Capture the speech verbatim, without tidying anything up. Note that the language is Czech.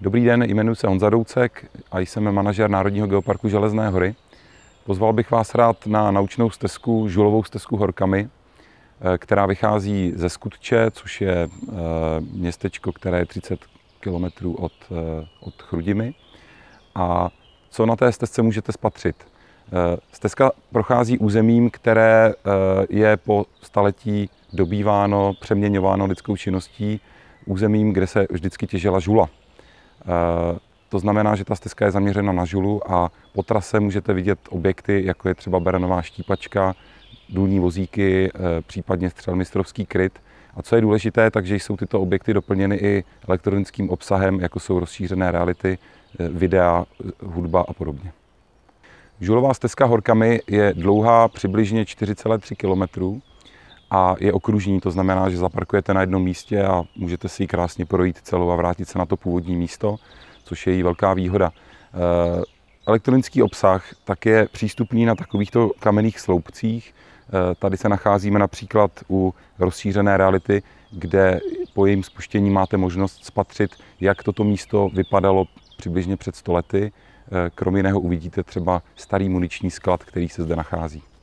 Dobrý den, jmenuji se Jan Doucek a jsem manažer Národního geoparku Železné hory. Pozval bych vás rád na naučnou stezku Žulovou stezku Horkami, která vychází ze Skutče, což je městečko, které je třicet kilometrů od, od Chrudimy. A co na té stezce můžete spatřit? Stezka prochází územím, které je po staletí dobýváno, přeměňováno lidskou činností, územím, kde se vždycky těžila žula. To znamená, že ta stezka je zaměřena na žulu a po trase můžete vidět objekty, jako je třeba beranová štípačka, důlní vozíky, případně střelmistrovský kryt. A co je důležité, takže jsou tyto objekty doplněny i elektronickým obsahem, jako jsou rozšířené reality, videa, hudba a podobně. Žulová stezka Horkami je dlouhá přibližně čtyři celé tři kilometru a je okružní, to znamená, že zaparkujete na jednom místě a můžete si ji krásně projít celou a vrátit se na to původní místo, což je její velká výhoda. Elektronický obsah tak je přístupný na takovýchto kamenných sloupcích. Tady se nacházíme například u rozšířené reality, kde po jejím spuštění máte možnost spatřit, jak toto místo vypadalo přibližně před sto lety. Kromě jiného uvidíte třeba starý muniční sklad, který se zde nachází.